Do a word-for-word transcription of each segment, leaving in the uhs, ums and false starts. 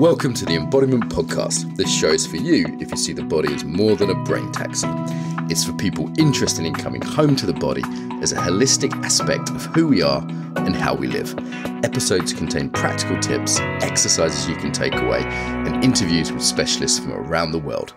Welcome to the Embodiment Podcast. This show is for you if you see the body as more than a brain taxi. It's for people interested in coming home to the body as a holistic aspect of who we are and how we live. Episodes contain practical tips, exercises you can take away, and interviews with specialists from around the world.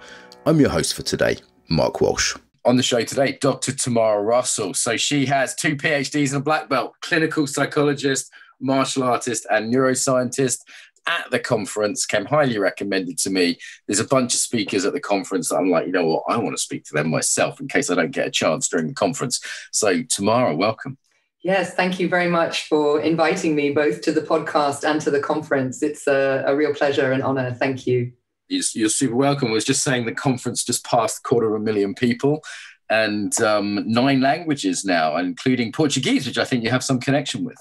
I'm your host for today, Mark Walsh. On the show today, Doctor Tamara Russell. So she has two PhDs and a black belt, clinical psychologist, martial artist, and neuroscientist. At the conference, came highly recommended to me. There's a bunch of speakers at the conference that I'm like, you know what, I want to speak to them myself in case I don't get a chance during the conference. So, Tamara, welcome. Yes, thank you very much for inviting me both to the podcast and to the conference. It's a, a real pleasure and honor. Thank you. You're super welcome. I was just saying the conference just passed a quarter of a million people and um, nine languages now, including Portuguese, which I think you have some connection with.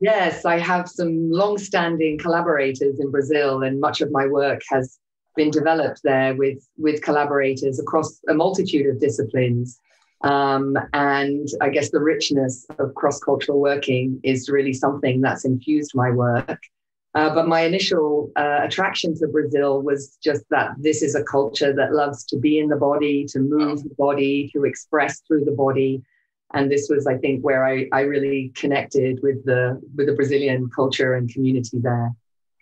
Yes, I have some long-standing collaborators in Brazil, and much of my work has been developed there with, with collaborators across a multitude of disciplines. Um, and I guess the richness of cross-cultural working is really something that's infused my work. Uh, but my initial uh, attraction to Brazil was just that this is a culture that loves to be in the body, to move the body, to express through the body. And this was, I think, where I, I really connected with the with the Brazilian culture and community there.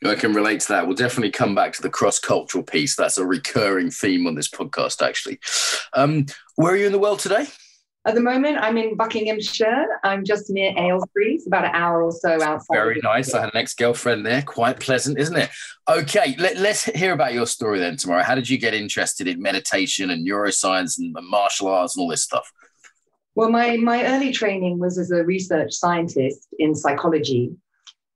I can relate to that. We'll definitely come back to the cross-cultural piece. That's a recurring theme on this podcast, actually. Um, where are you in the world today? At the moment, I'm in Buckinghamshire. I'm just near Aylesbury. It's about an hour or so outside. Very nice. I had an ex-girlfriend there. Quite pleasant, isn't it? Okay, let, let's hear about your story then, Tamara. How did you get interested in meditation and neuroscience and martial arts and all this stuff? Well, my, my early training was as a research scientist in psychology,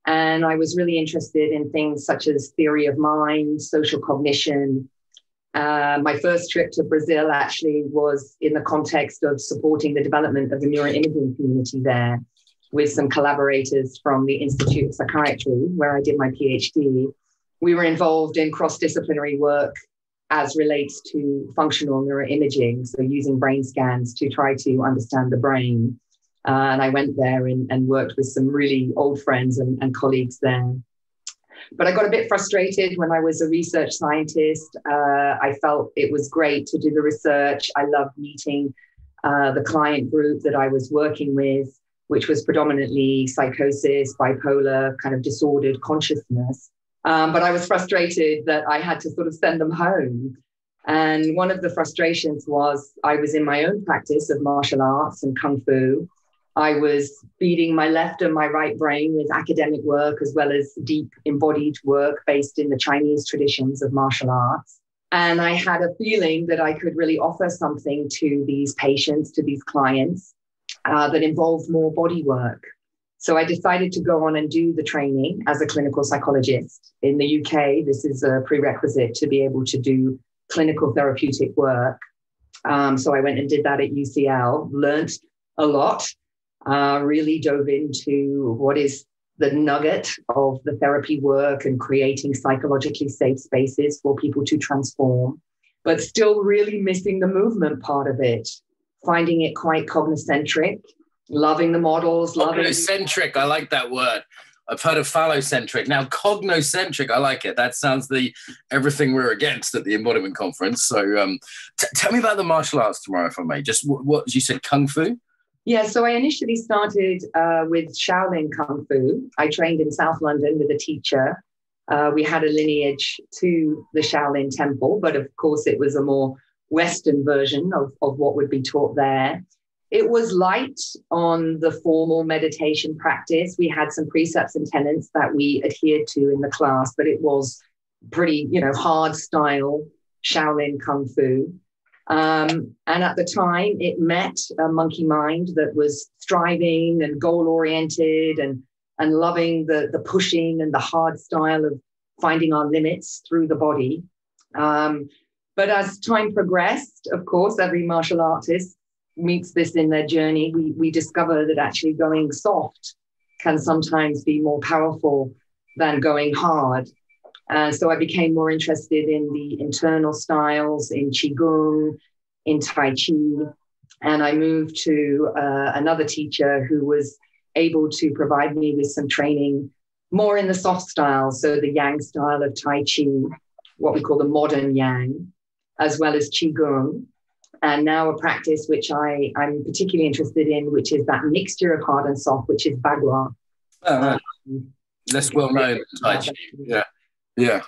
and I was really interested in things such as theory of mind, social cognition. Uh, my first trip to Brazil actually was in the context of supporting the development of the neuroimaging community there with some collaborators from the Institute of Psychiatry, where I did my PhD. We were involved in cross-disciplinary work as relates to functional neuroimaging, so using brain scans to try to understand the brain. Uh, and I went there and, and worked with some really old friends and, and colleagues there. But I got a bit frustrated when I was a research scientist. Uh, I felt it was great to do the research. I loved meeting uh, the client group that I was working with, which was predominantly psychosis, bipolar, kind of disordered consciousness. Um, but I was frustrated that I had to sort of send them home. And one of the frustrations was I was in my own practice of martial arts and Kung Fu. I was feeding my left and my right brain with academic work as well as deep embodied work based in the Chinese traditions of martial arts. And I had a feeling that I could really offer something to these patients, to these clients, uh, that involved more body work. So I decided to go on and do the training as a clinical psychologist. In the U K, this is a prerequisite to be able to do clinical therapeutic work. Um, so I went and did that at U C L, learned a lot, uh, really dove into what is the nugget of the therapy work and creating psychologically safe spaces for people to transform, but still really missing the movement part of it, finding it quite cognoscentric. Loving the models. Loving Cognocentric. I like that word. I've heard of phallocentric. Now, cognocentric, I like it. That sounds the everything we're against at the Embodiment Conference. So um, t- tell me about the martial arts tomorrow, if I may. Just w- what you said, Kung Fu? Yeah, so I initially started uh, with Shaolin Kung Fu. I trained in South London with a teacher. Uh, we had a lineage to the Shaolin Temple, but of course it was a more Western version of, of what would be taught there. It was light on the formal meditation practice. We had some precepts and tenets that we adhered to in the class, but it was pretty, you know, hard style Shaolin Kung Fu. Um, and at the time, it met a monkey mind that was striving and goal-oriented and, and loving the, the pushing and the hard style of finding our limits through the body. Um, but as time progressed, of course, every martial artist meets this in their journey, we we discover that actually going soft can sometimes be more powerful than going hard. And uh, so I became more interested in the internal styles, in Qigong, in Tai Chi. And I moved to uh, another teacher who was able to provide me with some training more in the soft styles, so the Yang style of Tai Chi, what we call the modern Yang, as well as Qigong. And now a practice which I, I'm particularly interested in, which is that mixture of hard and soft, which is Bagua. Oh, right. um, Less well-known Tai Chi. Yeah, yeah.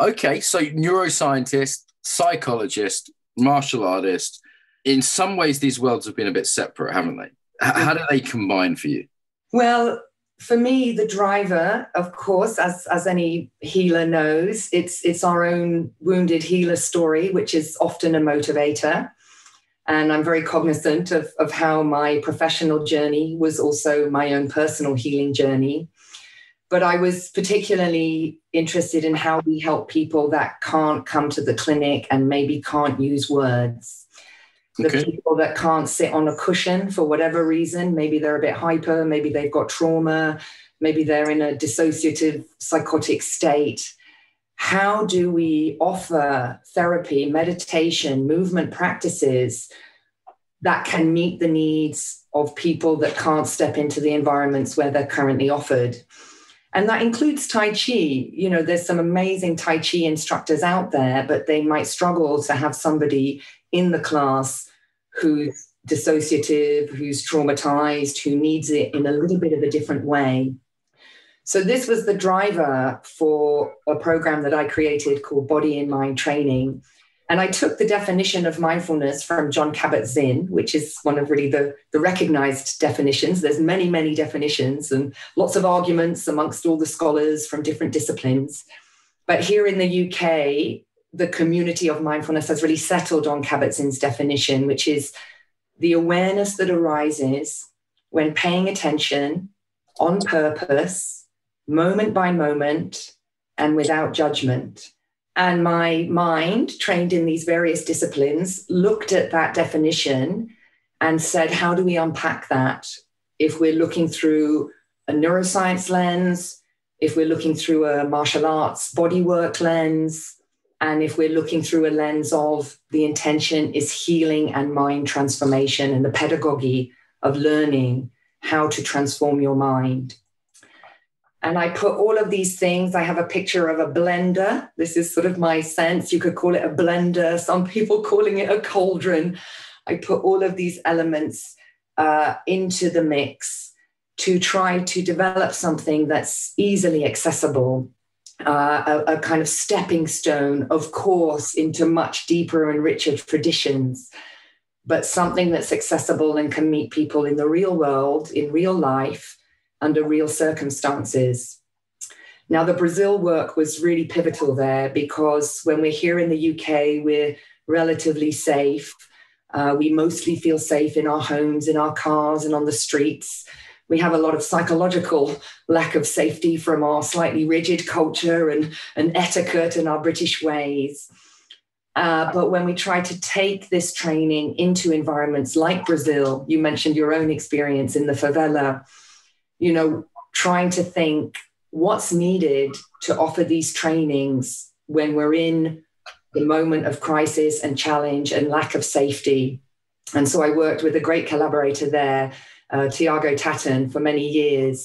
Okay, so neuroscientist, psychologist, martial artist. In some ways, these worlds have been a bit separate, haven't they? How do they combine for you? Well, for me, the driver, of course, as as any healer knows, it's it's our own wounded healer story, which is often a motivator. And I'm very cognizant of, of how my professional journey was also my own personal healing journey. But I was particularly interested in how we help people that can't come to the clinic and maybe can't use words. The okay. people that can't sit on a cushion for whatever reason, maybe they're a bit hyper, maybe they've got trauma, maybe they're in a dissociative psychotic state. How do we offer therapy, meditation, movement practices that can meet the needs of people that can't step into the environments where they're currently offered? And that includes Tai Chi. You know, there's some amazing Tai Chi instructors out there, but they might struggle to have somebody in the class who's dissociative, who's traumatized, who needs it in a little bit of a different way. So this was the driver for a program that I created called Body in Mind Training. And I took the definition of mindfulness from Jon Kabat-Zinn, which is one of really the, the recognized definitions. There's many, many definitions and lots of arguments amongst all the scholars from different disciplines. But here in the U K, the community of mindfulness has really settled on Kabat-Zinn's definition, which is the awareness that arises when paying attention on purpose, moment by moment, and without judgment. And my mind, trained in these various disciplines, looked at that definition and said, how do we unpack that? If we're looking through a neuroscience lens, if we're looking through a martial arts bodywork lens, and if we're looking through a lens of the intention is healing and mind transformation and the pedagogy of learning how to transform your mind. And I put all of these things, I have a picture of a blender. This is sort of my sense. You could call it a blender. Some people calling it a cauldron. I put all of these elements uh, into the mix to try to develop something that's easily accessible, uh, a, a kind of stepping stone, of course, into much deeper and richer traditions, but something that's accessible and can meet people in the real world, in real life, under real circumstances. Now, the Brazil work was really pivotal there because when we're here in the U K, we're relatively safe. Uh, we mostly feel safe in our homes, in our cars, and on the streets. We have a lot of psychological lack of safety from our slightly rigid culture and, and etiquette and our British ways. Uh, but when we try to take this training into environments like Brazil, you mentioned your own experience in the favela, you know, trying to think what's needed to offer these trainings when we're in the moment of crisis and challenge and lack of safety. And so I worked with a great collaborator there, uh, Thiago Tatton, for many years.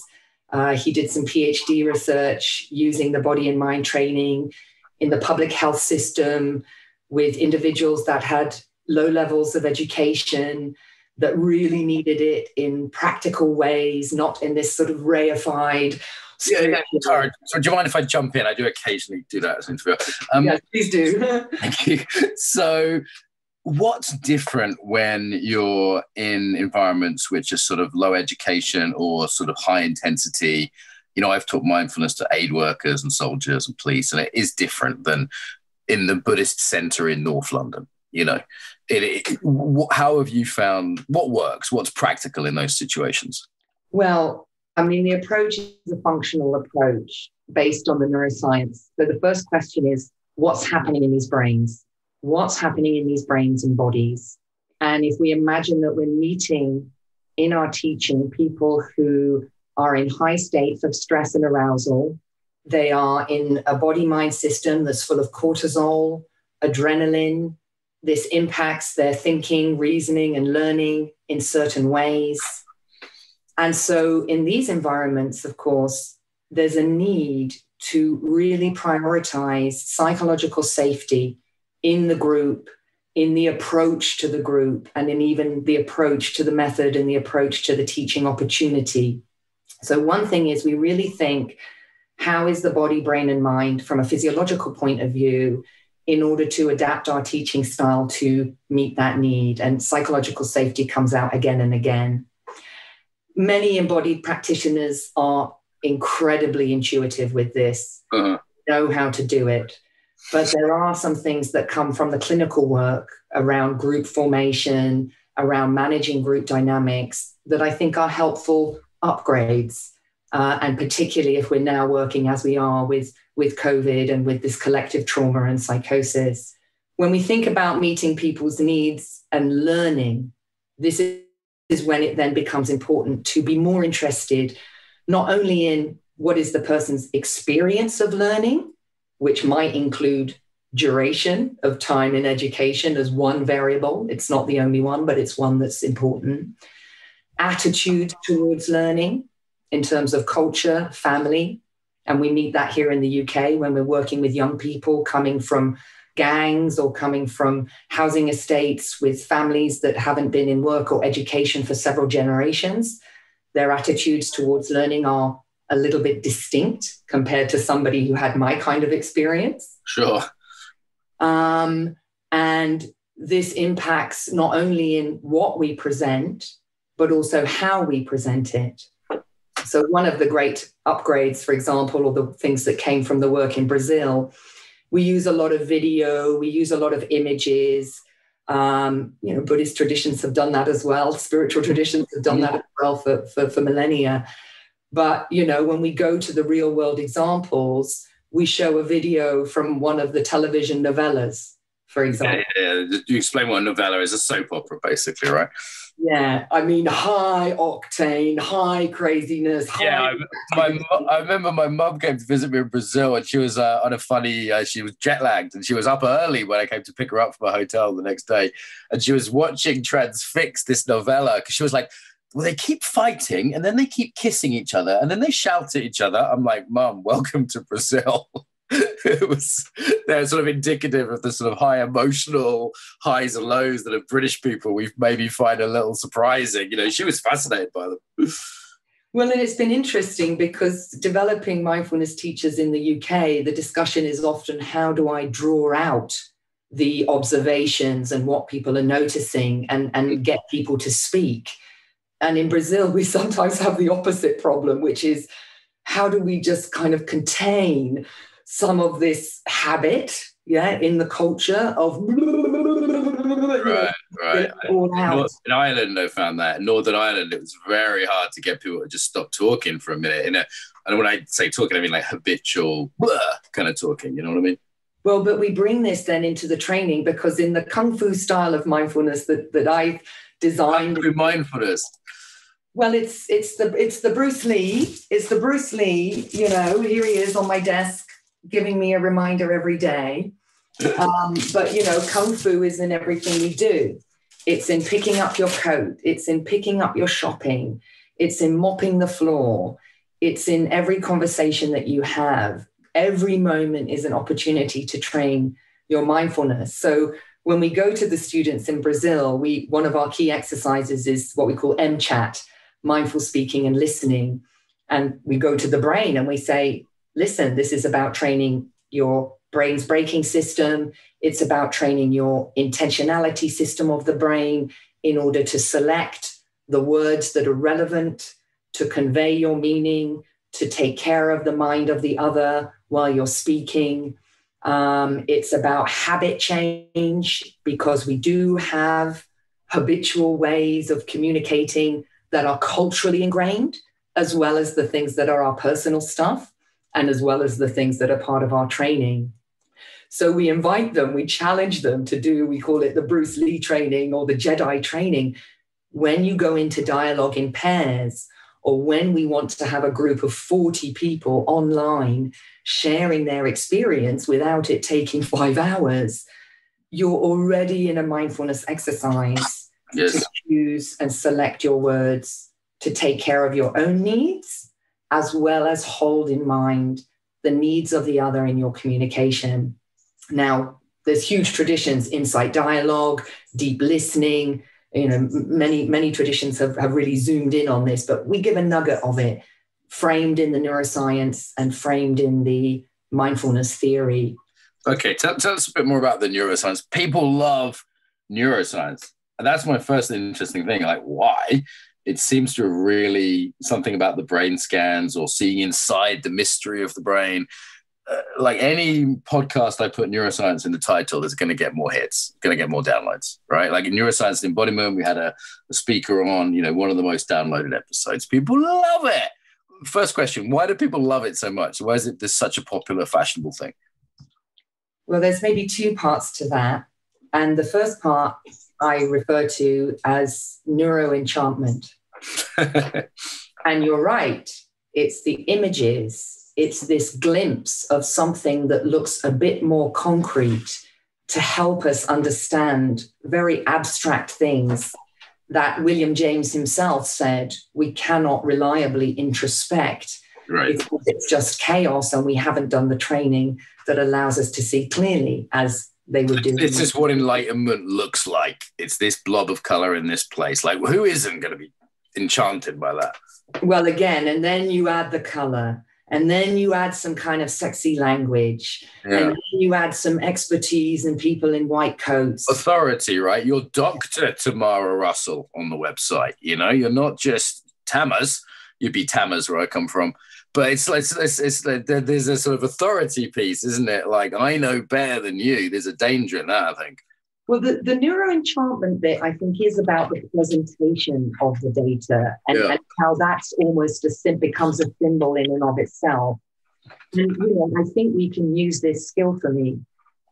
Uh, he did some PhD research using the body and mind training in the public health system with individuals that had low levels of education, that really needed it in practical ways, not in this sort of reified. Yeah, yeah, sorry. So do you mind if I jump in? I do occasionally do that as an interviewer. Um, yeah, please do. Thank you. So what's different when you're in environments which are sort of low education or sort of high intensity? You know, I've taught mindfulness to aid workers and soldiers and police, and it is different than in the Buddhist centre in North London. You know, it, it, wh- how have you found what works, what's practical in those situations? Well, I mean, the approach is a functional approach based on the neuroscience. So the first question is, what's happening in these brains? What's happening in these brains and bodies? And if we imagine that we're meeting in our teaching people who are in high states of stress and arousal, they are in a body-mind system that's full of cortisol, adrenaline. This impacts their thinking, reasoning, and learning in certain ways. And so in these environments, of course, there's a need to really prioritize psychological safety in the group, in the approach to the group, and in even the approach to the method and the approach to the teaching opportunity. So one thing is we really think, how is the body, brain, and mind from a physiological point of view in order to adapt our teaching style to meet that need? And psychological safety comes out again and again. Many embodied practitioners are incredibly intuitive with this, uh-huh. know how to do it. But there are some things that come from the clinical work around group formation, around managing group dynamics, that I think are helpful upgrades. Uh, and particularly if we're now working as we are with, with COVID and with this collective trauma and psychosis. When we think about meeting people's needs and learning, this is when it then becomes important to be more interested not only in what is the person's experience of learning, which might include duration of time in education as one variable. It's not the only one, but it's one that's important. Attitude towards learning, in terms of culture, family, and we meet that here in the U K when we're working with young people coming from gangs or coming from housing estates with families that haven't been in work or education for several generations. Their attitudes towards learning are a little bit distinct compared to somebody who had my kind of experience. Sure. Um, and this impacts not only in what we present, but also how we present it. So one of the great upgrades, for example, or the things that came from the work in Brazil, we use a lot of video, we use a lot of images. Um, you know, Buddhist traditions have done that as well. Spiritual traditions have done that as well for, for, for millennia. But, you know, when we go to the real world examples, we show a video from one of the television novellas, for example. Yeah, yeah, yeah. You explain what a novella is, a soap opera, basically, right? Yeah, I mean, high octane, high craziness. High yeah, I, my, I remember my mum came to visit me in Brazil, and she was uh, on a funny, uh, she was jet lagged, and she was up early when I came to pick her up from a hotel the next day. And she was watching Transfixed, this novella, because she was like, well, they keep fighting, and then they keep kissing each other, and then they shout at each other. I'm like, Mum, welcome to Brazil. It was they're sort of indicative of the sort of high emotional highs and lows that of British people we maybe find a little surprising. You know, she was fascinated by them. Well, and it's been interesting because developing mindfulness teachers in the U K, the discussion is often, how do I draw out the observations and what people are noticing and, and get people to speak? And in Brazil, we sometimes have the opposite problem, which is, how do we just kind of contain some of this habit, yeah, in the culture of right, right. All out. Northern Ireland, I found that. In Northern Ireland, it was very hard to get people to just stop talking for a minute. And, uh, and when I say talking, I mean like habitual blah, kind of talking, you know what I mean? Well, but we bring this then into the training, because in the Kung Fu style of mindfulness that, that I've designed... Kung Fu mindfulness. Well, it's it's the it's the Bruce Lee. It's the Bruce Lee, you know, here he is on my desk, giving me a reminder every day. Um, but, you know, Kung Fu is in everything we do. It's in picking up your coat. It's in picking up your shopping. It's in mopping the floor. It's in every conversation that you have. Every moment is an opportunity to train your mindfulness. So when we go to the students in Brazil, we one of our key exercises is what we call M CHAT, mindful speaking and listening. And we go to the brain and we say, listen, this is about training your brain's braking system. It's about training your intentionality system of the brain in order to select the words that are relevant, to convey your meaning, to take care of the mind of the other while you're speaking. Um, it's about habit change, because we do have habitual ways of communicating that are culturally ingrained, as well as the things that are our personal stuff, and as well as the things that are part of our training. So we invite them, we challenge them to do, we call it the Bruce Lee training or the Jedi training. When you go into dialogue in pairs, or when we want to have a group of forty people online sharing their experience without it taking five hours, you're already in a mindfulness exercise. Yes. To choose and select your words, to take care of your own needs, as well as hold in mind the needs of the other in your communication. Now, there's huge traditions, insight dialogue, deep listening. You know, many, many traditions have, have really zoomed in on this, but we give a nugget of it framed in the neuroscience and framed in the mindfulness theory. Okay, tell, tell us a bit more about the neuroscience. People love neuroscience. And that's my first interesting thing, like why? It seems to really, something about the brain scans or seeing inside the mystery of the brain. Uh, like any podcast I put neuroscience in the title is going to get more hits, going to get more downloads, right? Like in Neuroscience and Embodiment, we had a, a speaker on, you know, one of the most downloaded episodes. People love it. First question, why do people love it so much? Why is it this such a popular, fashionable thing? Well, there's maybe two parts to that. And the first part I refer to as neuroenchantment. And you're right. It's the images. It's this glimpse of something that looks a bit more concrete to help us understand very abstract things that William James himself said we cannot reliably introspect. Right. Because it's just chaos and we haven't done the training that allows us to see clearly as they would do. It's just what enlightenment looks like. It's this blob of color in this place. Like, who isn't going to be enchanted by that? Well, again, and then you add the color, and then you add some kind of sexy language, yeah. And then you add some expertise and people in white coats. Authority, right? You're Doctor Tamara Russell on the website. You know, you're not just Tamas. You'd be Tamas where I come from. But it's like, it's, it's like there's a sort of authority piece, isn't it? Like, I know better than you. There's a danger in that, I think. Well, the, the neuroenchantment bit, I think, is about the presentation of the data and, yeah. and how that's almost a sim- becomes a symbol in and of itself. And you know, I think we can use this skillfully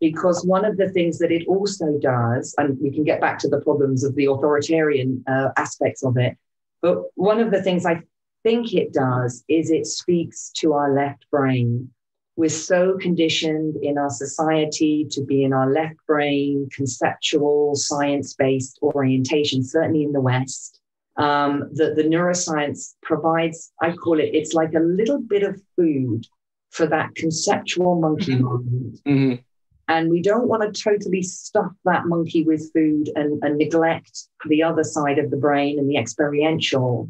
because one of the things that it also does, and we can get back to the problems of the authoritarian uh, aspects of it, but one of the things I think it does is it speaks to our left brain. We're so conditioned in our society to be in our left brain, conceptual, science-based orientation, certainly in the West, um, that the neuroscience provides, I call it, it's like a little bit of food for that conceptual monkey mind. Mm-hmm. And we don't want to totally stuff that monkey with food and, and neglect the other side of the brain and the experiential.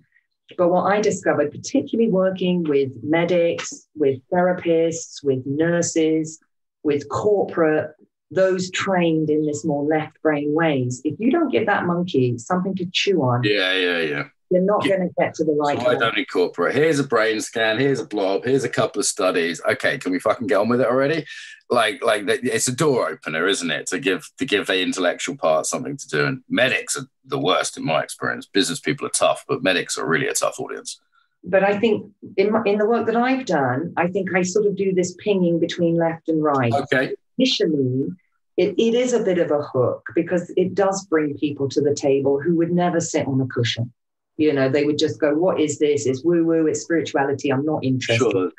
But what I discovered, particularly working with medics, with therapists, with nurses, with corporate, those trained in this more left brain ways, if you don't give that monkey something to chew on, yeah, yeah, yeah, they're not yeah. going to get to the right. So I don't incorporate. Here's a brain scan. Here's a blob. Here's a couple of studies. Okay, can we fucking get on with it already? Like, like it's a door opener, isn't it? To give to give the intellectual part something to do. And medics are the worst in my experience. Business people are tough, but medics are really a tough audience. But I think in my, in the work that I've done, I think I sort of do this pinging between left and right. Okay. Initially, it, it is a bit of a hook because it does bring people to the table who would never sit on a cushion. You know, they would just go, what is this? It's woo-woo, it's spirituality. I'm not interested. Sure.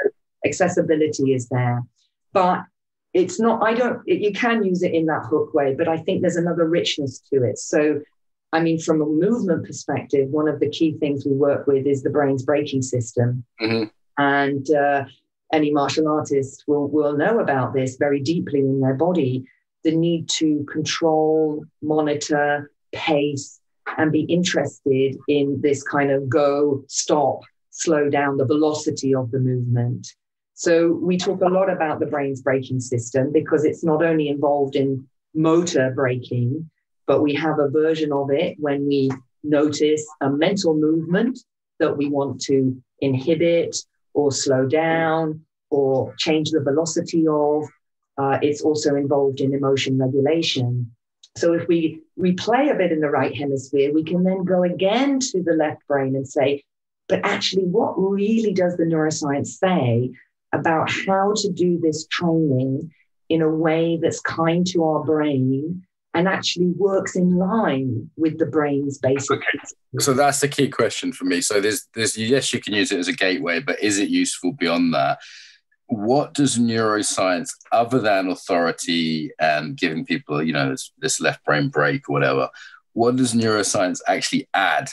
Accessibility is there. But it's not, I don't, it, you can use it in that hook way, but I think there's another richness to it. So, I mean, from a movement perspective, one of the key things we work with is the brain's braking system. Mm-hmm. And uh, any martial artist will, will know about this very deeply in their body, the need to control, monitor, pace, and be interested in this kind of go, stop, slow down, the velocity of the movement. So we talk a lot about the brain's braking system because it's not only involved in motor braking, but we have a version of it when we notice a mental movement that we want to inhibit or slow down or change the velocity of. Uh, it's also involved in emotion regulation. So if we replay a bit in the right hemisphere, we can then go again to the left brain and say, but actually what really does the neuroscience say about how to do this training in a way that's kind to our brain and actually works in line with the brain's basic. Okay. So that's the key question for me. So there's, there's, yes, you can use it as a gateway, but is it useful beyond that? What does neuroscience, other than authority and giving people, you know, this, this left brain break or whatever, what does neuroscience actually add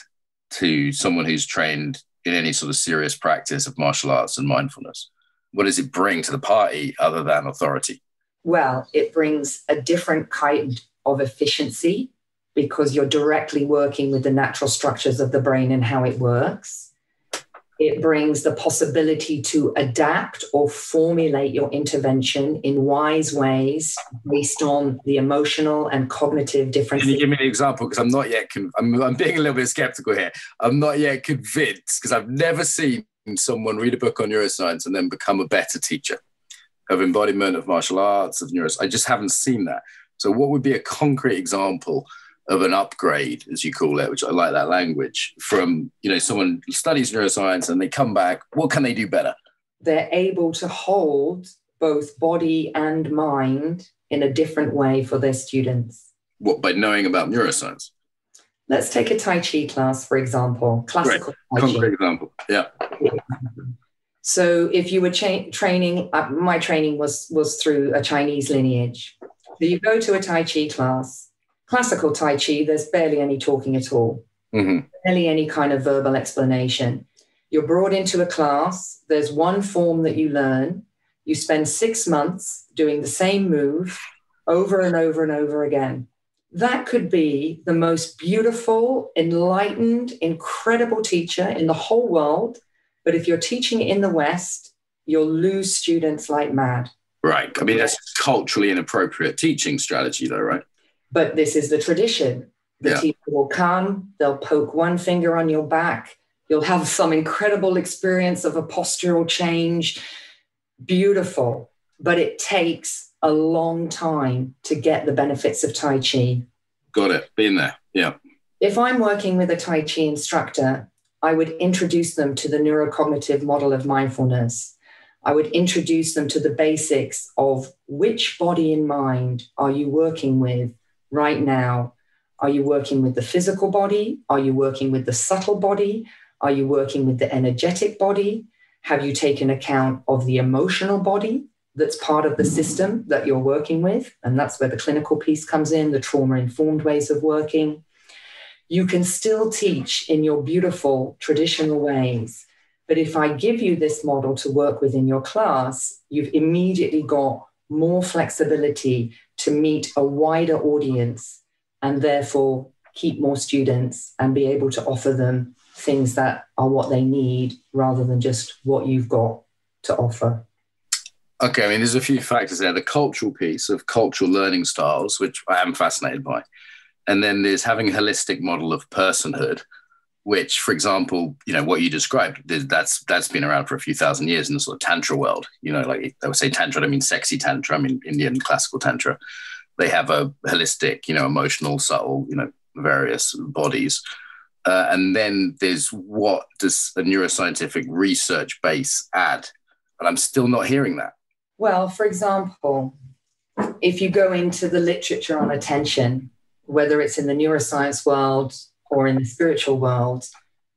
to someone who's trained in any sort of serious practice of martial arts and mindfulness? What does it bring to the party other than authority? Well, it brings a different kind of efficiency because you're directly working with the natural structures of the brain and how it works. It brings the possibility to adapt or formulate your intervention in wise ways based on the emotional and cognitive differences. Can you give me an example? Because I'm not yet, con- I'm, I'm being a little bit skeptical here. I'm not yet convinced because I've never seen someone read a book on neuroscience and then become a better teacher of embodiment, of martial arts, of neuroscience. I just haven't seen that. So what would be a concrete example of an upgrade, as you call it, which I like that language, from, you know, someone who studies neuroscience and they come back, what can they do better? They're able to hold both body and mind in a different way for their students. What, by knowing about neuroscience? Let's take a Tai Chi class, for example. Classical Great. Tai Chi. Concrete example, yeah. So if you were cha- training, uh, my training was, was through a Chinese lineage. So you go to a Tai Chi class, classical Tai Chi, there's barely any talking at all, mm-hmm. barely any kind of verbal explanation. You're brought into a class. There's one form that you learn. You spend six months doing the same move over and over and over again. That could be the most beautiful, enlightened, incredible teacher in the whole world. But if you're teaching in the West, you'll lose students like mad. Right. I mean, that's culturally inappropriate teaching strategy though, right? But this is the tradition. The yeah. teacher will come, they'll poke one finger on your back. You'll have some incredible experience of a postural change. Beautiful. But it takes a long time to get the benefits of Tai Chi. Got it. Been there. Yeah. If I'm working with a Tai Chi instructor, I would introduce them to the neurocognitive model of mindfulness. I would introduce them to the basics of which body and mind are you working with right now? Are you working with the physical body? Are you working with the subtle body? Are you working with the energetic body? Have you taken account of the emotional body that's part of the system that you're working with? And that's where the clinical piece comes in, the trauma-informed ways of working. You can still teach in your beautiful traditional ways. But if I give you this model to work with in your class, you've immediately got more flexibility to meet a wider audience and therefore keep more students and be able to offer them things that are what they need rather than just what you've got to offer. Okay, I mean, there's a few factors there. The cultural piece of cultural learning styles, which I am fascinated by. And then there's having a holistic model of personhood, which, for example, you know, what you described, that's that's been around for a few thousand years in the sort of tantra world. You know, like I would say tantra, I mean sexy tantra, I mean Indian classical tantra. They have a holistic, you know, emotional, subtle, you know, various bodies. Uh, and then there's what does a neuroscientific research base add? And I'm still not hearing that. Well, for example, if you go into the literature on attention, whether it's in the neuroscience world or in the spiritual world,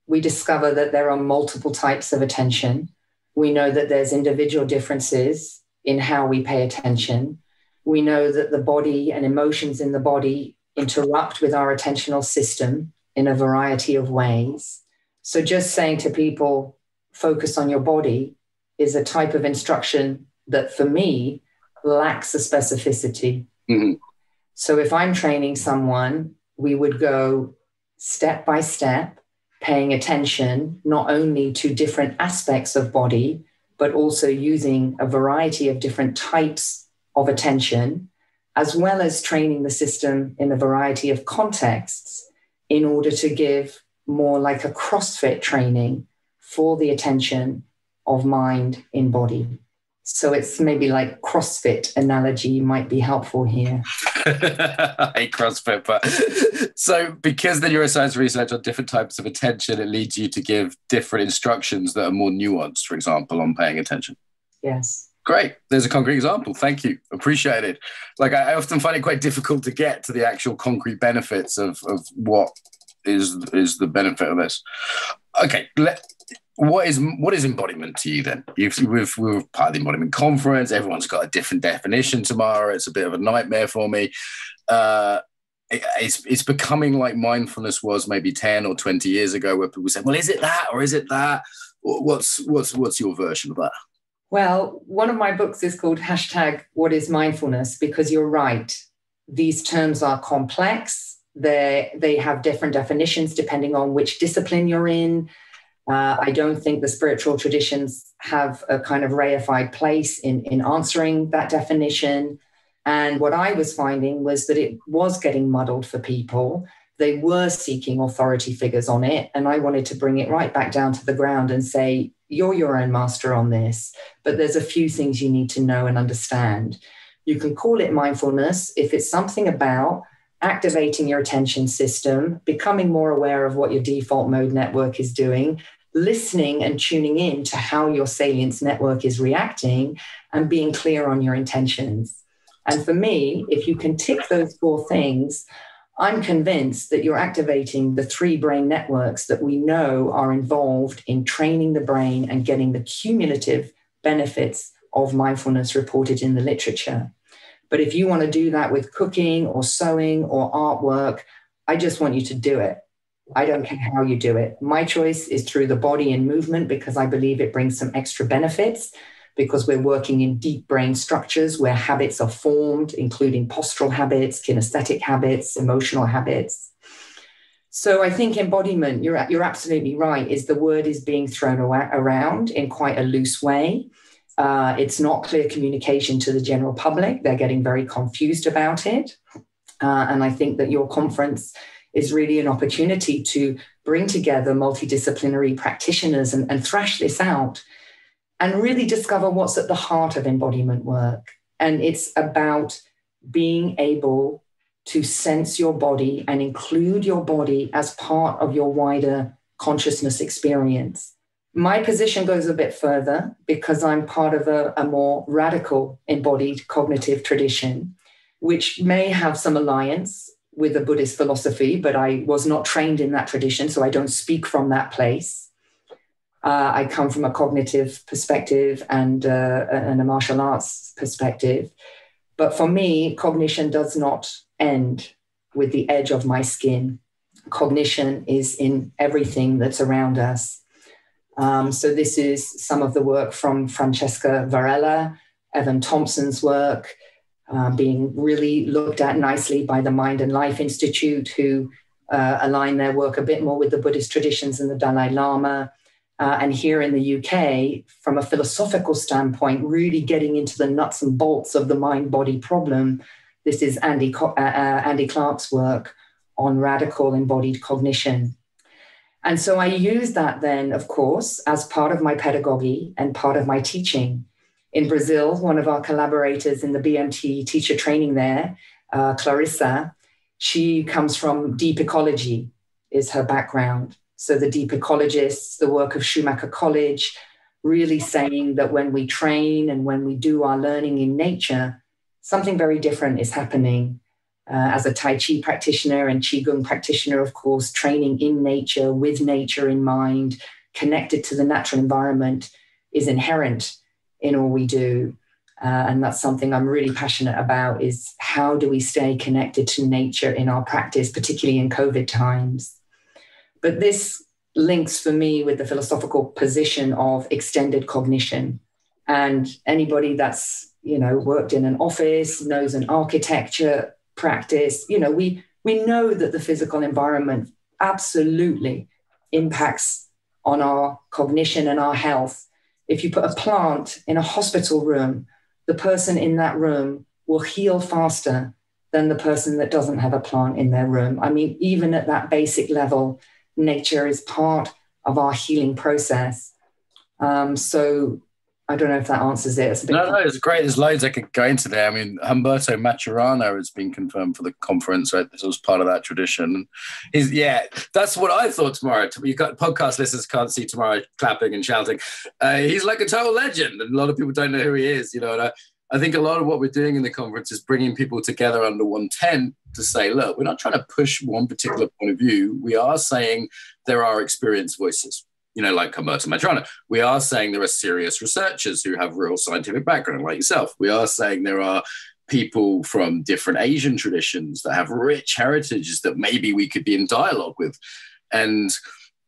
we discover that there are multiple types of attention. We know that there's individual differences in how we pay attention. We know that the body and emotions in the body interrupt with our attentional system in a variety of ways. So just saying to people, focus on your body, is a type of instruction that for me lacks the specificity. Mm-hmm. So if I'm training someone, we would go step by step, paying attention not only to different aspects of body, but also using a variety of different types of attention, as well as training the system in a variety of contexts in order to give more like a CrossFit training for the attention of mind in body. So it's maybe like CrossFit analogy might be helpful here. I hate CrossFit, but so because the neuroscience research on different types of attention, it leads you to give different instructions that are more nuanced, for example, on paying attention. Yes. Great. There's a concrete example. Thank you. Appreciate it. Like I often find it quite difficult to get to the actual concrete benefits of, of what is is the benefit of this. Okay. Let, What is what is embodiment to you then? You've, we've, we're part of the embodiment conference. Everyone's got a different definition, Tamara. It's a bit of a nightmare for me. Uh, it's it's becoming like mindfulness was maybe ten or twenty years ago, where people said, well, is it that or is it that? What's what's what's your version of that? Well, one of my books is called hashtag What is Mindfulness, because you're right. These terms are complex. They they have different definitions depending on which discipline you're in. Uh, I don't think the spiritual traditions have a kind of reified place in, in answering that definition. And what I was finding was that it was getting muddled for people. They were seeking authority figures on it. And I wanted to bring it right back down to the ground and say, you're your own master on this, but there's a few things you need to know and understand. You can call it mindfulness if it's something about activating your attention system, becoming more aware of what your default mode network is doing, listening and tuning in to how your salience network is reacting, and being clear on your intentions. And for me, if you can tick those four things, I'm convinced that you're activating the three brain networks that we know are involved in training the brain and getting the cumulative benefits of mindfulness reported in the literature. But if you want to do that with cooking or sewing or artwork, I just want you to do it. I don't care how you do it. My choice is through the body and movement, because I believe it brings some extra benefits, because we're working in deep brain structures where habits are formed, including postural habits, kinesthetic habits, emotional habits. So I think embodiment, you're, you're absolutely right, is the word is being thrown around in quite a loose way. Uh, it's not clear communication to the general public. They're getting very confused about it. Uh, and I think that your conference is really an opportunity to bring together multidisciplinary practitioners and, and thrash this out, and really discover what's at the heart of embodiment work. And it's about being able to sense your body and include your body as part of your wider consciousness experience. My position goes a bit further, because I'm part of a, a more radical embodied cognitive tradition, which may have some alliance with the Buddhist philosophy, but I was not trained in that tradition, so I don't speak from that place. Uh, I come from a cognitive perspective and, uh, and a martial arts perspective. But for me, cognition does not end with the edge of my skin. Cognition is in everything that's around us. Um, so this is some of the work from Francesca Varela, Evan Thompson's work, uh, being really looked at nicely by the Mind and Life Institute, who uh, align their work a bit more with the Buddhist traditions and the Dalai Lama. Uh, and here in the U K, from a philosophical standpoint, really getting into the nuts and bolts of the mind-body problem. This is Andy, Co- uh, uh, Andy Clark's work on radical embodied cognition. And so I use that then, of course, as part of my pedagogy and part of my teaching. In Brazil, one of our collaborators in the B M T teacher training there, uh, Clarissa, she comes from deep ecology, is her background. So the deep ecologists, the work of Schumacher College, really saying that when we train and when we do our learning in nature, something very different is happening. Uh, as a Tai Chi practitioner and Qigong practitioner, of course, training in nature, with nature in mind, connected to the natural environment, is inherent in all we do. Uh, and that's something I'm really passionate about, is how do we stay connected to nature in our practice, particularly in COVID times. But this links for me with the philosophical position of extended cognition. And anybody that's, you know, worked in an office, knows an architecture practice, you know, we, we know that the physical environment absolutely impacts on our cognition and our health. If you put a plant in a hospital room, the person in that room will heal faster than the person that doesn't have a plant in their room. I mean, even at that basic level, nature is part of our healing process. Um, so I don't know if that answers it. It's a bit no, no, it's great. There's loads I could go into there. I mean, Humberto Maturana has been confirmed for the conference, right? This was part of that tradition. He's, yeah, that's what I thought tomorrow. You've got podcast listeners can't see tomorrow clapping and shouting. Uh, he's like a total legend, and a lot of people don't know who he is, you know, and I, I think a lot of what we're doing in the conference is bringing people together under one tent to say, look, we're not trying to push one particular point of view. We are saying there are experienced voices, you know, like Humberto Maturana. We are saying there are serious researchers who have real scientific background, like yourself. We are saying there are people from different Asian traditions that have rich heritages that maybe we could be in dialogue with. And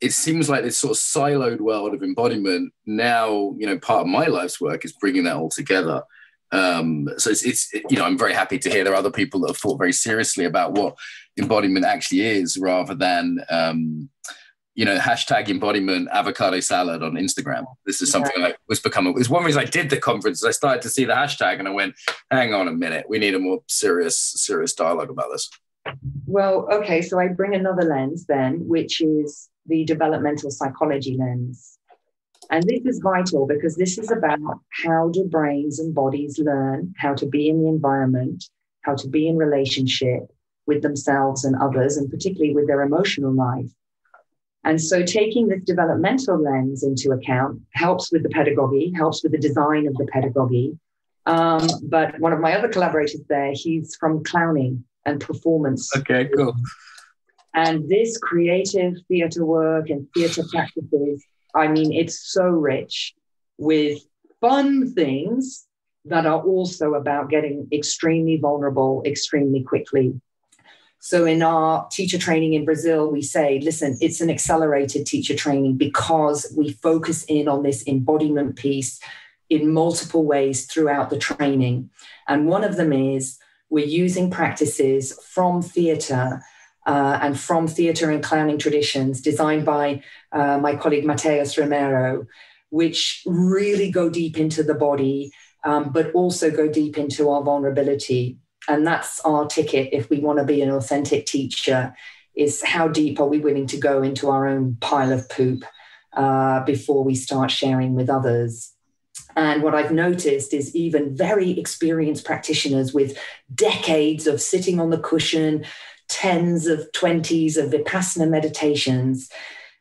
it seems like this sort of siloed world of embodiment now, you know, part of my life's work is bringing that all together. Um, so it's, it's, you know, I'm very happy to hear there are other people that have thought very seriously about what embodiment actually is, rather than, um, you know, hashtag embodiment avocado salad on Instagram. This is something yeah. that was becoming, it's one reason I did the conference. I started to see the hashtag and I went, hang on a minute, we need a more serious, serious dialogue about this. Well, okay. So I bring another lens then, which is the developmental psychology lens. And this is vital because this is about how do brains and bodies learn how to be in the environment, how to be in relationship with themselves and others, and particularly with their emotional life. And so taking this developmental lens into account helps with the pedagogy, helps with the design of the pedagogy. Um, but one of my other collaborators there, he's from clowning and performance. Okay, cool. And this creative theatre work and theatre practices, I mean, it's so rich with fun things that are also about getting extremely vulnerable, extremely quickly. So in our teacher training in Brazil, we say, listen, it's an accelerated teacher training because we focus in on this embodiment piece in multiple ways throughout the training. And one of them is we're using practices from theatre uh, and from theatre and clowning traditions designed by uh, my colleague Mateus Romero, which really go deep into the body, um, but also go deep into our vulnerability. And that's our ticket if we want to be an authentic teacher, is how deep are we willing to go into our own pile of poop uh, before we start sharing with others. And what I've noticed is even very experienced practitioners with decades of sitting on the cushion, tens of twenties of Vipassana meditations,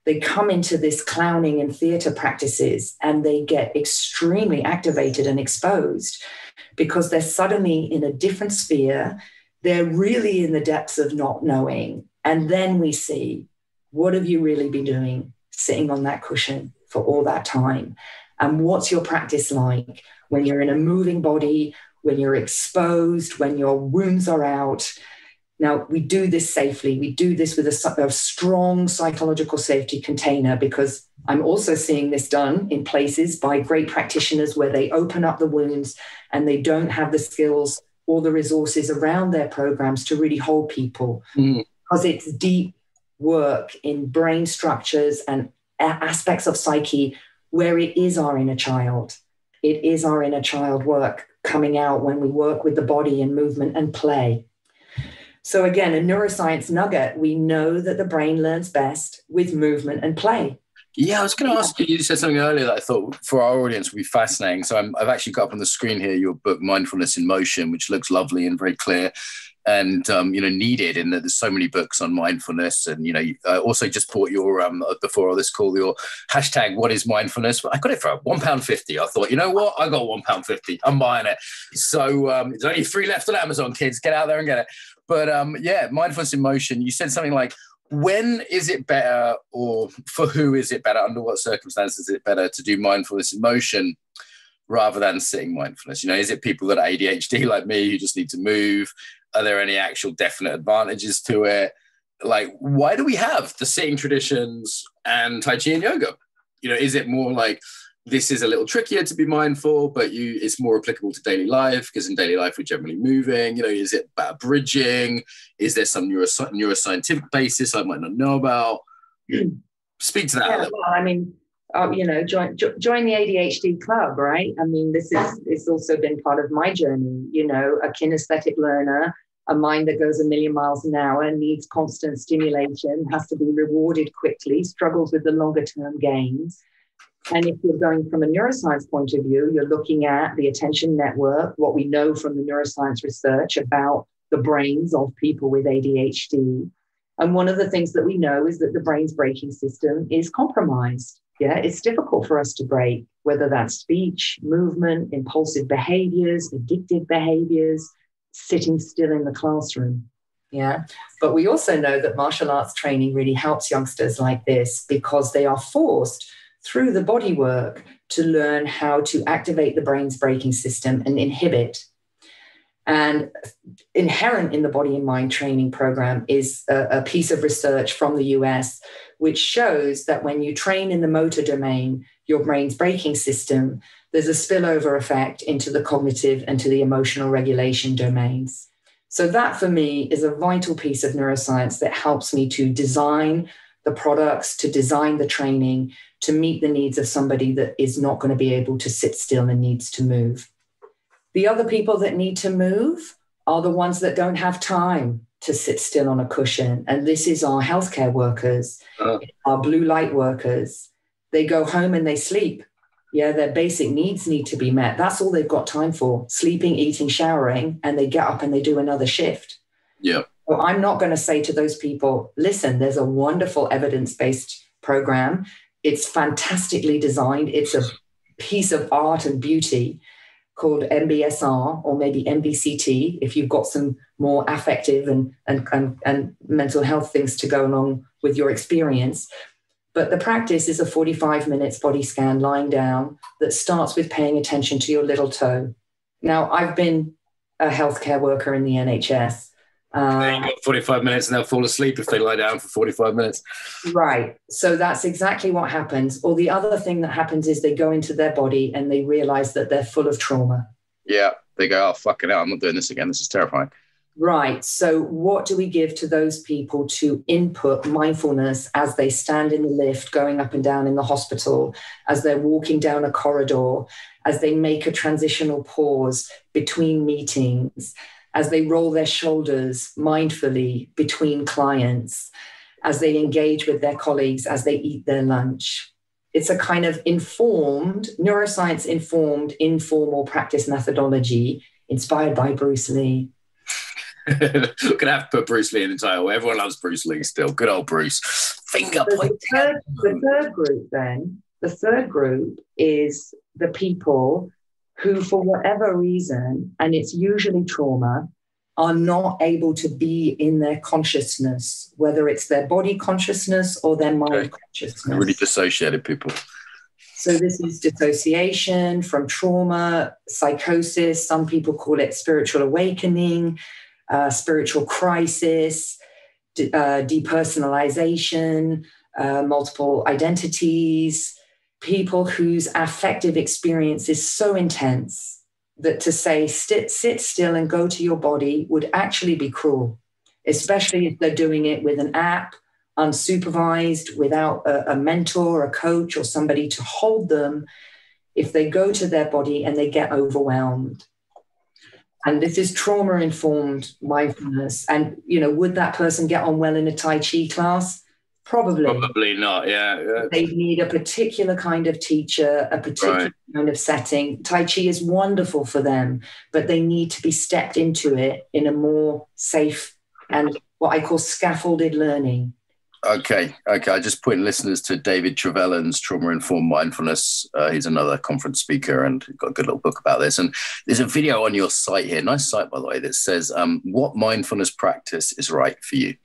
they come into this clowning and theatre practices and they get extremely activated and exposed, because they're suddenly in a different sphere. They're really in the depths of not knowing. And then we see, what have you really been doing sitting on that cushion for all that time? And what's your practice like when you're in a moving body, when you're exposed, when your wounds are out? Now, we do this safely. We do this with a, a strong psychological safety container, because I'm also seeing this done in places by great practitioners where they open up the wounds and they don't have the skills or the resources around their programs to really hold people, mm. because it's deep work in brain structures and aspects of psyche where it is our inner child. It is our inner child work coming out when we work with the body and movement and play. So again, a neuroscience nugget, we know that the brain learns best with movement and play. Yeah, I was going to ask you, you said something earlier that I thought for our audience would be fascinating. So I'm, I've actually got up on the screen here your book, Mindfulness in Motion, which looks lovely and very clear and, um, you know, needed in that there's so many books on mindfulness. And, you know, I also just bought your, um, before all this call, your hashtag, What is Mindfulness? I got it for one pound fifty. I thought, you know what? I got one pound fifty. I'm buying it. So um, there's only three left on Amazon, kids. Get out there and get it. But um, yeah, Mindfulness in Motion, you said something like, when is it better, or for who is it better, under what circumstances is it better to do mindfulness in motion rather than sitting mindfulness? You know, is it people that are A D H D like me who just need to move? Are there any actual definite advantages to it? Like, why do we have the sitting traditions and Tai Chi and yoga? You know, is it more like this is a little trickier to be mindful, but you it's more applicable to daily life because in daily life we're generally moving? You know, is it about bridging? Is there some neurosci- neuroscientific basis I might not know about? Mm. Speak to that. Yeah, well, I mean, uh, you know, join jo- join the A D H D club, right? I mean, this is it's also been part of my journey. You know, a kinesthetic learner, a mind that goes a million miles an hour, needs constant stimulation, has to be rewarded quickly, struggles with the longer term gains. And if you're going from a neuroscience point of view, you're looking at the attention network, what we know from the neuroscience research about the brains of people with A D H D. And one of the things that we know is that the brain's braking system is compromised. Yeah, it's difficult for us to break, whether that's speech, movement, impulsive behaviors, addictive behaviors, sitting still in the classroom. Yeah, but we also know that martial arts training really helps youngsters like this because they are forced through the body work to learn how to activate the brain's braking system and inhibit. And inherent in the Body in Mind Training program is a, a piece of research from the U S, which shows that when you train in the motor domain, your brain's braking system, there's a spillover effect into the cognitive and to the emotional regulation domains. So that, for me, is a vital piece of neuroscience that helps me to design the products, to design the training, to meet the needs of somebody that is not going to be able to sit still and needs to move. The other people that need to move are the ones that don't have time to sit still on a cushion. And this is our healthcare workers, uh. our blue light workers. They go home and they sleep. Yeah, their basic needs need to be met. That's all they've got time for, sleeping, eating, showering, and they get up and they do another shift. Yeah. So I'm not going to say to those people, listen, there's a wonderful evidence-based program. It's fantastically designed. It's a piece of art and beauty called M B S R, or maybe M B C T, if you've got some more affective and, and, and, and mental health things to go along with your experience. But the practice is a forty-five minutes body scan lying down that starts with paying attention to your little toe. Now, I've been a healthcare worker in the N H S. Um, They've got forty-five minutes and they'll fall asleep if they lie down for forty-five minutes. Right. So that's exactly what happens. Or the other thing that happens is they go into their body and they realize that they're full of trauma. Yeah. They go, oh, fucking hell, I'm not doing this again. This is terrifying. Right. So what do we give to those people to input mindfulness as they stand in the lift, going up and down in the hospital, as they're walking down a corridor, as they make a transitional pause between meetings, as they roll their shoulders mindfully between clients, as they engage with their colleagues, as they eat their lunch? It's a kind of informed, neuroscience-informed, informal practice methodology inspired by Bruce Lee. We're going to have to put Bruce Lee in the title. Everyone loves Bruce Lee still. Good old Bruce. Finger so pointing. The third, the third group then, the third group is the people who, for whatever reason, and it's usually trauma, are not able to be in their consciousness, whether it's their body consciousness or their mind okay. consciousness. Really dissociated people. So this is dissociation from trauma, psychosis. Some people call it spiritual awakening, uh, spiritual crisis, de- uh, depersonalization, uh, multiple identities. People whose affective experience is so intense that to say sit, sit still and go to your body would actually be cruel, especially if they're doing it with an app, unsupervised, without a, a mentor, a coach, or somebody to hold them if they go to their body and they get overwhelmed. And this is trauma-informed mindfulness. And, you know, would that person get on well in a Tai Chi class? Probably. Probably not, yeah. yeah. They need a particular kind of teacher, a particular right. kind of setting. Tai Chi is wonderful for them, but they need to be stepped into it in a more safe and what I call scaffolded learning. Okay, okay. I just point listeners to David Trevelyan's Trauma-Informed Mindfulness. Uh, he's another conference speaker and got a good little book about this. And there's a video on your site here, nice site, by the way, that says, um, what mindfulness practice is right for you?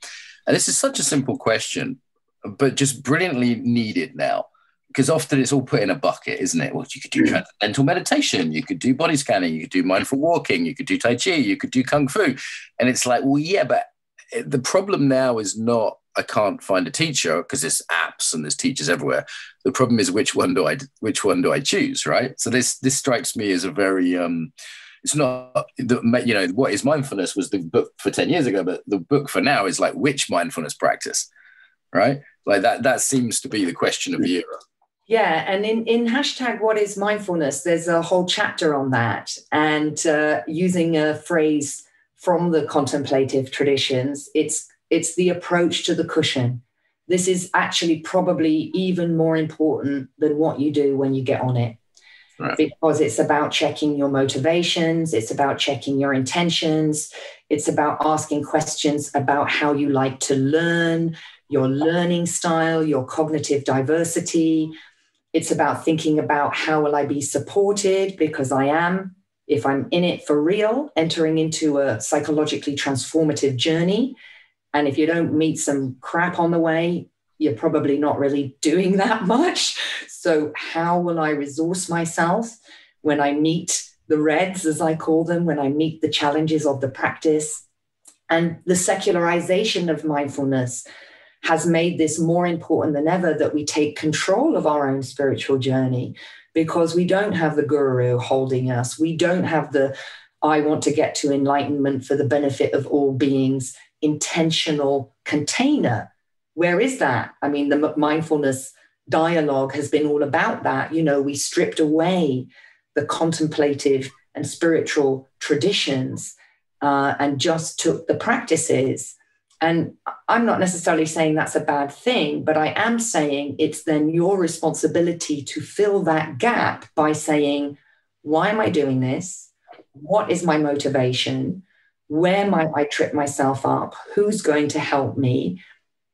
And this is such a simple question, but just brilliantly needed now, because often it's all put in a bucket, isn't it? Well, you could do transcendental meditation, you could do body scanning, you could do mindful walking, you could do Tai Chi, you could do Kung Fu. And it's like, well, yeah, but the problem now is not I can't find a teacher because there's apps and there's teachers everywhere. The problem is which one do I which one do I choose, right? So this this strikes me as a very... Um, It's not, you know, What is Mindfulness was the book for ten years ago, but the book for now is like, which mindfulness practice, right? Like that that seems to be the question of the era. Yeah, and in, in hashtag What is Mindfulness, there's a whole chapter on that. And uh, using a phrase from the contemplative traditions, it's it's the approach to the cushion. This is actually probably even more important than what you do when you get on it. Right. Because it's about checking your motivations, it's about checking your intentions, it's about asking questions about how you like to learn, your learning style, your cognitive diversity. It's about thinking about how will I be supported, because I am, if I'm in it for real, entering into a psychologically transformative journey. And if you don't meet some crap on the way, you're probably not really doing that much. So how will I resource myself when I meet the reds, as I call them, when I meet the challenges of the practice. And the secularization of mindfulness has made this more important than ever, that we take control of our own spiritual journey, because we don't have the guru holding us. We don't have the, I want to get to enlightenment for the benefit of all beings, intentional container. Where is that? I mean, the mindfulness dialogue has been all about that. You know, we stripped away the contemplative and spiritual traditions uh, and just took the practices. And I'm not necessarily saying that's a bad thing, but I am saying it's then your responsibility to fill that gap by saying, why am I doing this? What is my motivation? Where might I trip myself up? Who's going to help me?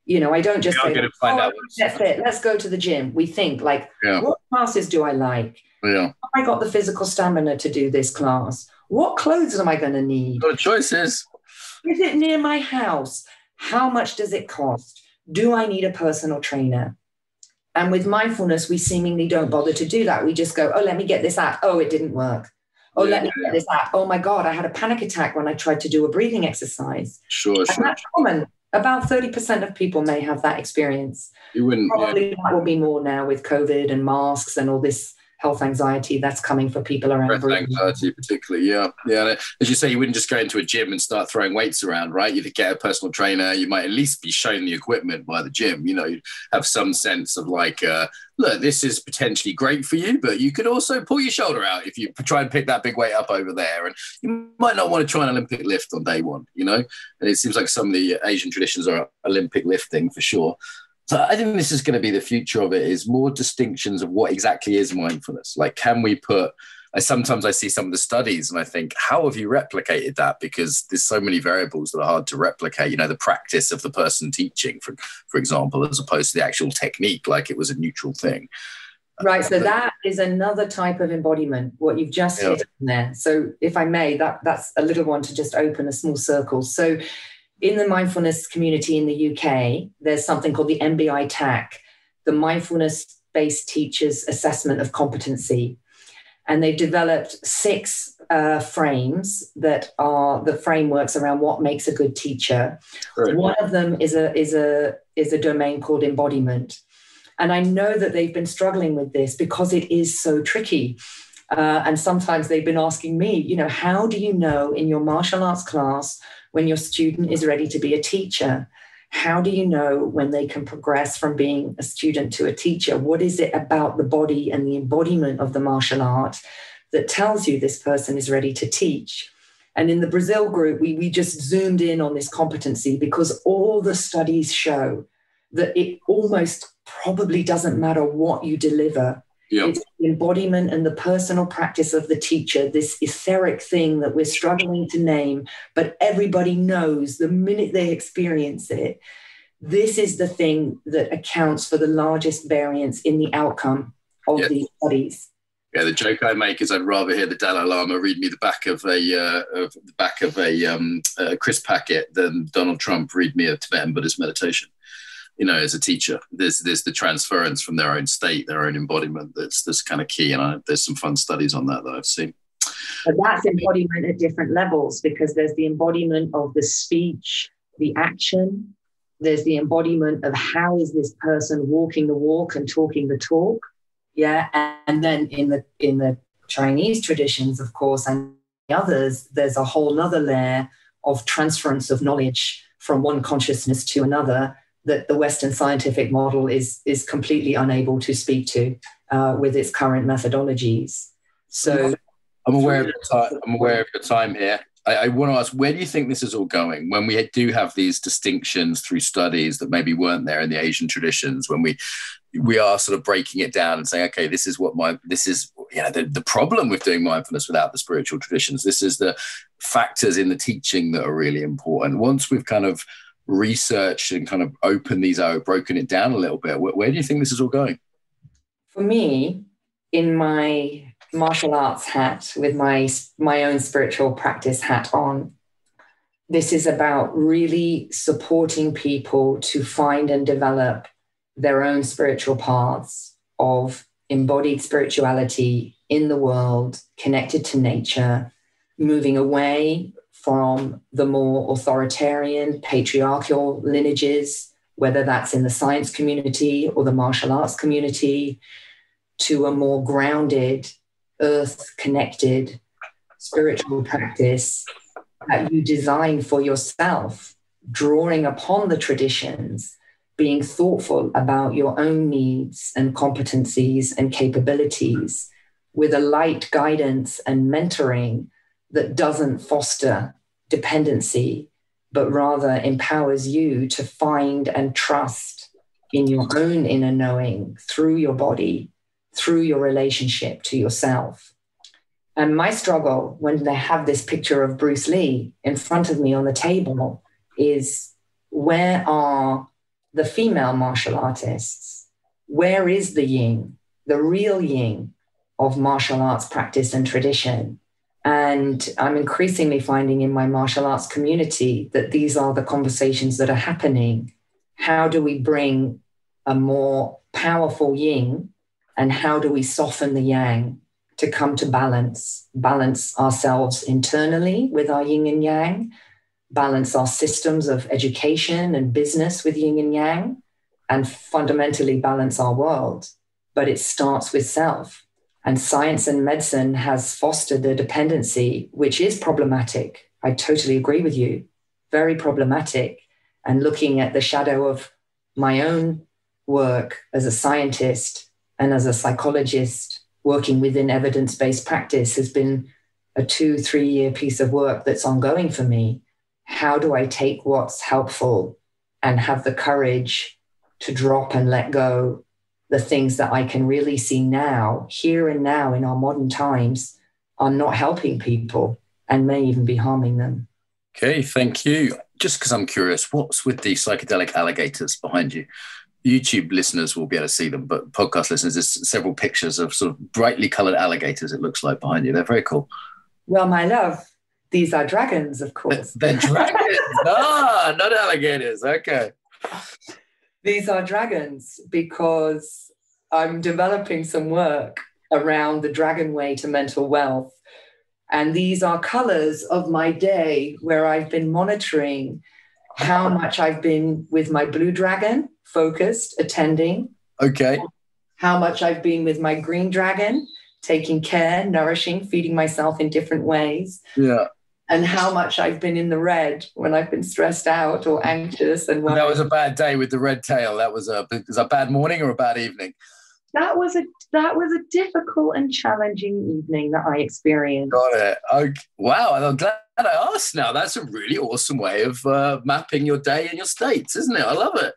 You know, I don't just yeah, say, oh, out. That's it. Let's go to the gym. We think like, yeah. What classes do I like? Yeah. Have I got the physical stamina to do this class? What clothes am I going to need? No choices. Is it near my house? How much does it cost? Do I need a personal trainer? And with mindfulness, we seemingly don't bother to do that. We just go, oh, let me get this app. Oh, it didn't work. Oh, yeah, let me yeah. get this app. Oh, my God, I had a panic attack when I tried to do a breathing exercise. Sure, and sure. That's common. About thirty percent of people may have that experience. You wouldn't. Probably yeah. that will be more now with COVID and masks and all this health anxiety that's coming for people around. Breath anxiety particularly, yeah. yeah. As you say, you wouldn't just go into a gym and start throwing weights around, right? You'd get a personal trainer. You might at least be shown the equipment by the gym. You know, you'd have some sense of like, uh, look, this is potentially great for you, but you could also pull your shoulder out if you try and pick that big weight up over there. And you might not want to try an Olympic lift on day one, you know? And it seems like some of the Asian traditions are Olympic lifting for sure. So I think this is going to be the future of it, is more distinctions of what exactly is mindfulness. Like, can we put, I sometimes I see some of the studies and I think, how have you replicated that? Because there's so many variables that are hard to replicate. You know, the practice of the person teaching, for, for example, as opposed to the actual technique, like it was a neutral thing. Right. So that is another type of embodiment, what you've just yeah. hit in there. So if I may, that that's a little one to just open a small circle. So in the mindfulness community in the U K, there's something called the M B I T A C, the Mindfulness-Based Teachers Assessment of Competency. And they've developed six uh, frames that are the frameworks around what makes a good teacher. Right. One of them is a, is, a, is a domain called embodiment. And I know that they've been struggling with this because it is so tricky. Uh, and sometimes they've been asking me, you know, how do you know in your martial arts class when your student is ready to be a teacher? How do you know when they can progress from being a student to a teacher? What is it about the body and the embodiment of the martial art that tells you this person is ready to teach? And in the Brazil group, we, we just zoomed in on this competency because all the studies show that it almost probably doesn't matter what you deliver. Yeah. It's the embodiment and the personal practice of the teacher, this etheric thing that we're struggling to name, but everybody knows the minute they experience it, this is the thing that accounts for the largest variance in the outcome of yeah. these studies. Yeah, the joke I make is I'd rather hear the Dalai Lama read me the back of a uh, of the back of a um, uh, crisp packet than Donald Trump read me a Tibetan Buddhist meditation. You know, as a teacher, there's there's the transference from their own state, their own embodiment. That's that's kind of key, and I, there's some fun studies on that that I've seen. But that's embodiment at different levels, because there's the embodiment of the speech, the action. There's the embodiment of how is this person walking the walk and talking the talk, yeah. And, and then in the in the Chinese traditions, of course, and others, there's a whole other layer of transference of knowledge from one consciousness to another, that the Western scientific model is is completely unable to speak to uh, with its current methodologies. So I'm aware of your time, I'm aware of your time here. I, I want to ask, where do you think this is all going when we do have these distinctions through studies that maybe weren't there in the Asian traditions, when we we are sort of breaking it down and saying, okay, this is what my, this is, you know, the, the problem with doing mindfulness without the spiritual traditions. This is the factors in the teaching that are really important. Once we've kind of research and kind of open these out, broken it down a little bit, where, where do you think this is all going? For me, in my martial arts hat with my my own spiritual practice hat on, this is about really supporting people to find and develop their own spiritual paths of embodied spirituality in the world, connected to nature, moving away from the more authoritarian, patriarchal lineages, whether that's in the science community or the martial arts community, to a more grounded, earth-connected spiritual practice that you design for yourself, drawing upon the traditions, being thoughtful about your own needs and competencies and capabilities with a light guidance and mentoring that doesn't foster dependency, but rather empowers you to find and trust in your own inner knowing through your body, through your relationship to yourself. And my struggle when they have this picture of Bruce Lee in front of me on the table is, where are the female martial artists? Where is the yin, the real yin of martial arts practice and tradition? And I'm increasingly finding in my martial arts community that these are the conversations that are happening. How do we bring a more powerful yin, and how do we soften the yang to come to balance, balance ourselves internally with our yin and yang, balance our systems of education and business with yin and yang, and fundamentally balance our world. But it starts with self. And science and medicine has fostered a dependency, which is problematic. I totally agree with you. Very problematic. And looking at the shadow of my own work as a scientist and as a psychologist working within evidence-based practice has been a two, three-year piece of work that's ongoing for me. How do I take what's helpful and have the courage to drop and let go the things that I can really see now, here and now in our modern times, are not helping people and may even be harming them? Okay, thank you. Just because I'm curious, what's with the psychedelic alligators behind you? YouTube listeners will be able to see them, but podcast listeners, there's several pictures of sort of brightly coloured alligators, it looks like, behind you. They're very cool. Well, my love, these are dragons, of course. They're dragons. Ah, not alligators. Okay. These are dragons because I'm developing some work around the dragon way to mental wealth. And these are colors of my day where I've been monitoring how much I've been with my blue dragon, focused, attending. Okay. How much I've been with my green dragon, taking care, nourishing, feeding myself in different ways. Yeah. And how much I've been in the red when I've been stressed out or anxious. And that was a bad day with the red tail. That was a, was a bad morning or a bad evening? That was a that was a difficult and challenging evening that I experienced. Got it. Okay. Wow, I'm glad I asked now. That's a really awesome way of uh, mapping your day and your states, isn't it? I love it.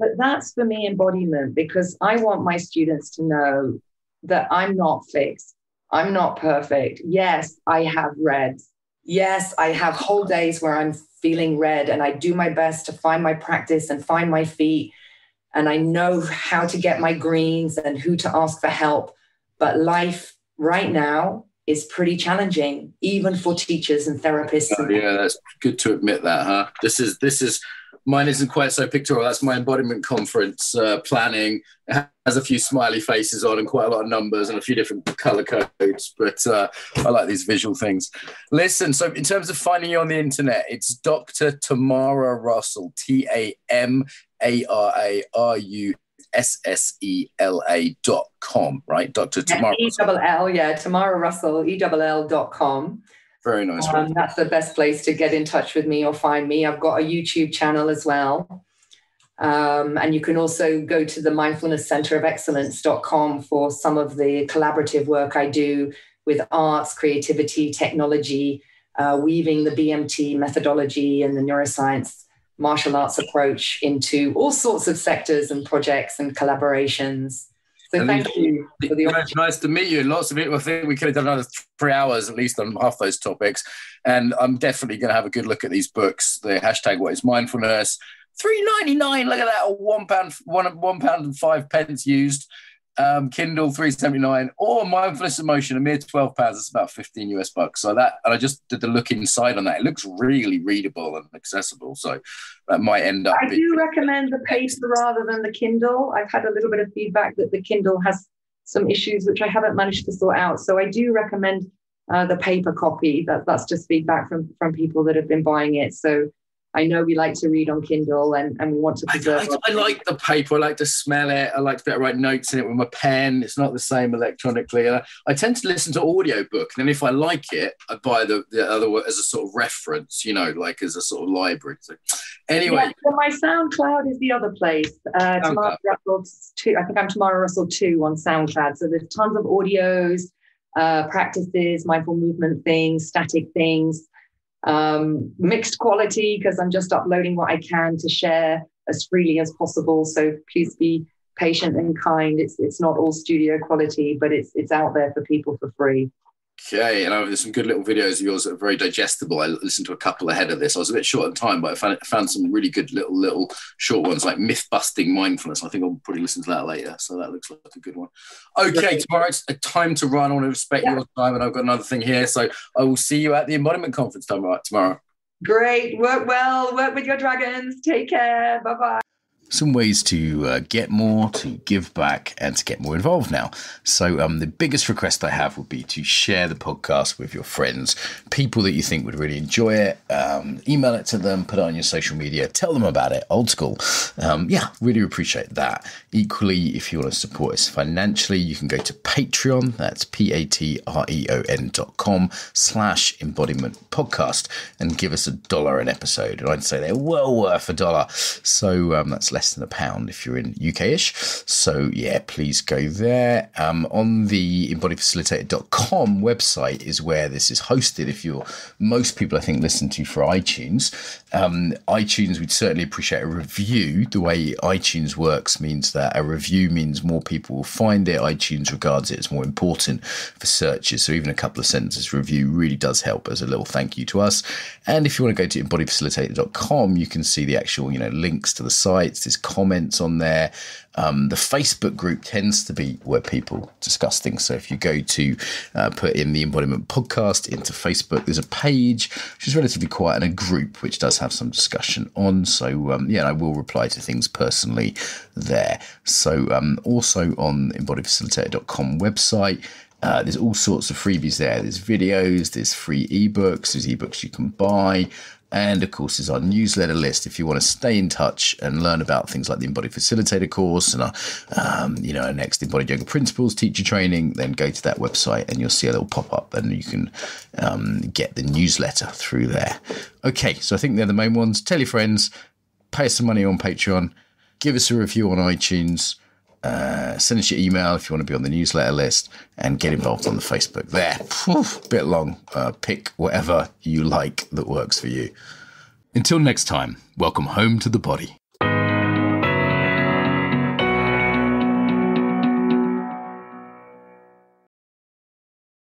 But that's, for me, embodiment, because I want my students to know that I'm not fixed. I'm not perfect. Yes, I have reds. Yes, I have whole days where I'm feeling red, and I do my best to find my practice and find my feet, and I know how to get my greens and who to ask for help. But life right now is pretty challenging, even for teachers and therapists. Oh, yeah, that's good to admit that, huh? This is, this is, mine isn't quite so pictorial. That's my embodiment conference uh, planning. It has a few smiley faces on and quite a lot of numbers and a few different color codes, but uh, I like these visual things. Listen, so in terms of finding you on the internet, it's Doctor Tamara Russell, T A M A R A R U S S E L A dot com, right? Doctor Tamara Russell. E-double-L, yeah, Tamara Russell, E double L dot com. Very nice. Um, that's the best place to get in touch with me or find me. I've got a YouTube channel as well. Um, and you can also go to the mindfulness center of excellence dot com for some of the collaborative work I do with arts, creativity, technology, uh, weaving the B M T methodology and the neuroscience martial arts approach into all sorts of sectors and projects and collaborations. So and thank you for the opportunity. Nice to meet you. Lots of it. I think we could have done another three hours at least on half those topics. And I'm definitely going to have a good look at these books. The hashtag What is Mindfulness, three ninety-nine. Look at that, one pound, one one pound and five pence used. Um, Kindle three seventy-nine, or Mindfulness in Motion, a mere twelve pounds. It's about fifteen U S bucks. So that, and I just did the look inside on that. It looks really readable and accessible. So that might end up. I being- do recommend the paper rather than the Kindle. I've had a little bit of feedback that the Kindle has some issues which I haven't managed to sort out. So I do recommend uh, the paper copy. That, that's just feedback from, from people that have been buying it. So I know we like to read on Kindle, and, and we want to preserve. I, I, I like the paper. I like to smell it. I like to be able to write notes in it with my pen. It's not the same electronically. And I, I tend to listen to audiobook. And then if I like it, I buy the, the other one as a sort of reference, you know, like as a sort of library. So anyway. Yeah, so my SoundCloud is the other place. Uh, Tamara Russell two, I think I'm Tamara Russell two on SoundCloud. So there's tons of audios, uh, practices, mindful movement things, static things. Um, mixed quality, because I'm just uploading what I can to share as freely as possible. So please be patient and kind. It's it's not all studio quality, but it's it's out there for people for free. Okay, and I, there's some good little videos of yours that are very digestible. I listened to a couple ahead of this. I was a bit short on time, but I found, I found some really good little little short ones, like myth-busting mindfulness. I think I'll probably listen to that later. So that looks like a good one. Okay, tomorrow it's a time to run. I want to respect yeah. your time, and I've got another thing here. So I will see you at the Embodiment Conference tomorrow. Great. Work well. Work with your dragons. Take care. Bye-bye. Some ways to uh, get more, to give back, and to get more involved now. So um, the biggest request I have would be to share the podcast with your friends, people that you think would really enjoy it. Um, email it to them, put it on your social media, tell them about it, old school. Um, yeah, really appreciate that. Equally, if you want to support us financially, you can go to Patreon. That's p-a-t-r-e-o-n.com slash embodiment podcast and give us a dollar an episode. And I'd say they're well worth a dollar. So um, that's less than a pound if you're in U K-ish. So yeah, please go there. Um, on the embody facilitator dot com website is where this is hosted. If you're, most people I think listen to for iTunes. Um, iTunes, we'd certainly appreciate a review. The way iTunes works means that a review means more people will find it. iTunes regards it as more important for searches. So even a couple of sentences review really does help as a little thank you to us. And if you want to go to embody facilitator dot com, you can see the actual, you know, links to the sites. There's comments on there. Um, the Facebook group tends to be where people discuss things. So if you go to uh, put in the Embodiment Podcast into Facebook, there's a page which is relatively quiet and a group which does have some discussion on. So um, yeah, I will reply to things personally there. So um, also on the embody facilitator dot com website, Uh, there's all sorts of freebies there. There's videos, there's free ebooks, there's ebooks you can buy. And of course, there's our newsletter list. If you want to stay in touch and learn about things like the Embodied Facilitator course and our, um, you know, our next Embodied Yoga Principles teacher training, then go to that website and you'll see a little pop up and you can um, get the newsletter through there. Okay, so I think they're the main ones. Tell your friends, pay us some money on Patreon, give us a review on iTunes. Uh, send us your email if you want to be on the newsletter list and get involved on the Facebook there. Poof, bit long. Uh, pick whatever you like that works for you. Until next time, welcome home to the body.